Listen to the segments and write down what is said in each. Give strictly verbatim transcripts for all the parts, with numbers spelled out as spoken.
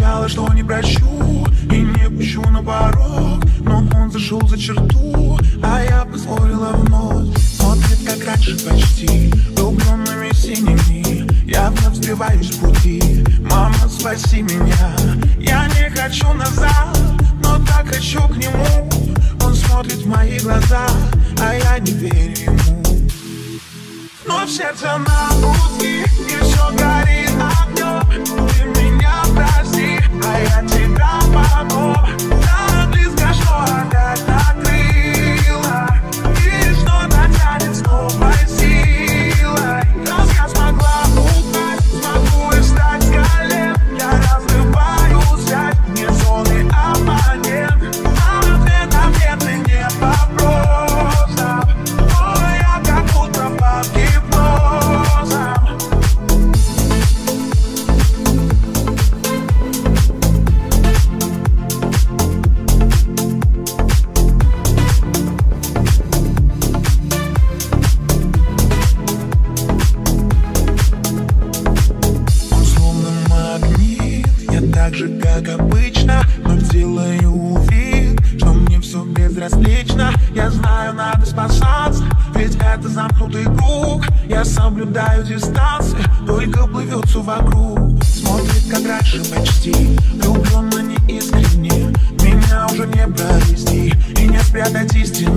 обещала, что не прощу и не пущу на порог, но он зашел за черту, а я позволила вновь. Смотрит, как раньше почти, влюбленными синими. Я вновь сбиваюсь в пути, мама, спаси меня. Я не хочу назад, но так хочу к нему. Он смотрит в мои глаза, а я не верю ему. Но в сердце на пути, и все горит огнем. Ты меня прости, а я тебя помню. Так близко, что опять накрыла, и что натянет с новой силой. Раз я смогла упасть, смогу и встать с колен. Я разрываю связь, не зоны оппонент. А ответ на бедный не вопросов, но я как будто под гипнозом. Я знаю, надо спасаться, ведь это замкнутый круг. Я соблюдаю дистанцию, только плывется вокруг. Смотрит, как раньше почти, влюбленно не искренне. Меня уже не провести и не спрятать истины.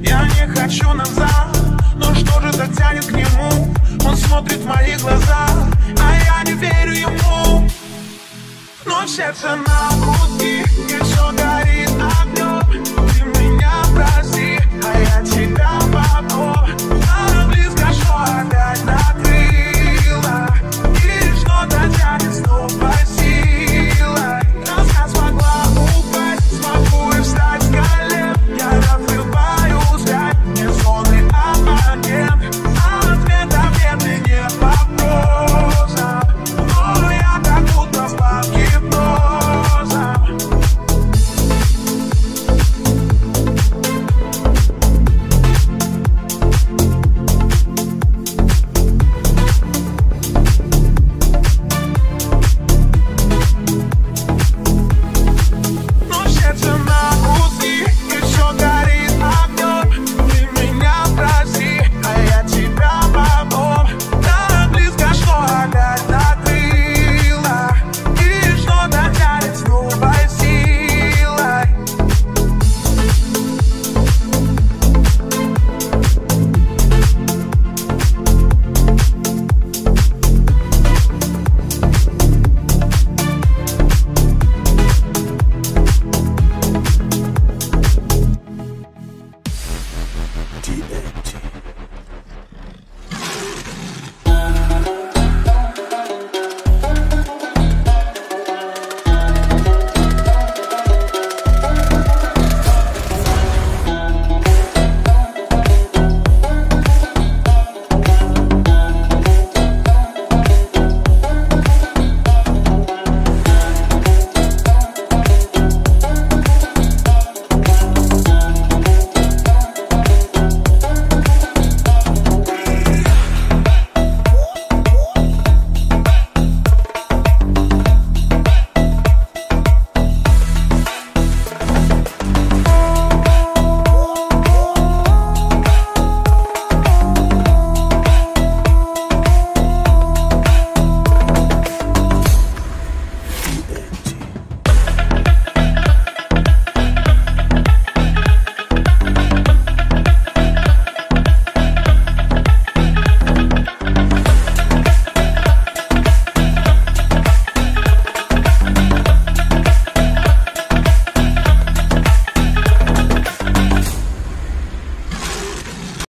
Я не хочу назад, но что же так тянет к нему? Он смотрит в мои глаза, а я не верю ему. Но сердце на груди, и все горит огнем. Прости, а я тебя